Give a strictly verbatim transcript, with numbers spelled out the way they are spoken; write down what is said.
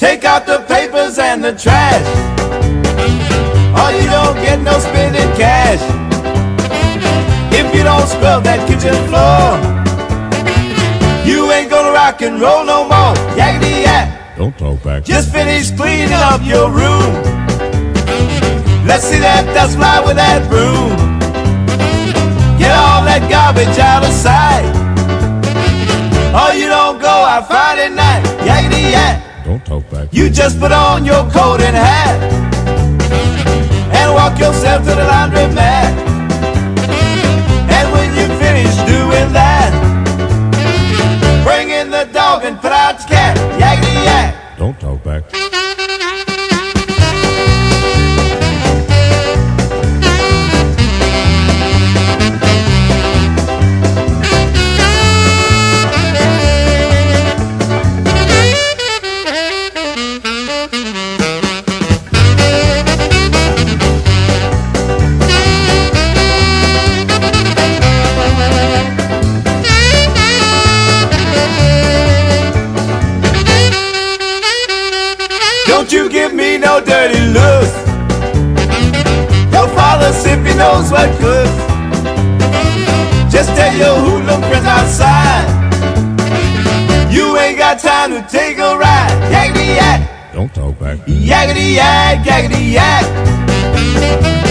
Take out the papers and the trash. Or you don't get no spending cash. If you don't scrub that kitchen floor, you ain't gonna rock and roll no more. Yakety yak. Don't talk back. Just finish cleaning up your room. Let's see that dust fly with that broom. Get all that garbage out of sight. Or you don't go out Friday night. Yakety yak. Don't talk back. You just put on your coat and hat and walk yourself to the laundry mat. And when you finish doing that, bring in the dog and put out the cat. Yakety yak. Don't talk back. Don't you give me no dirty looks. Your father's if he knows what good. Just tell your hoodlum friends outside you ain't got time to take a ride. Yakety yak. Don't talk back. Yakety yak, yakety yak.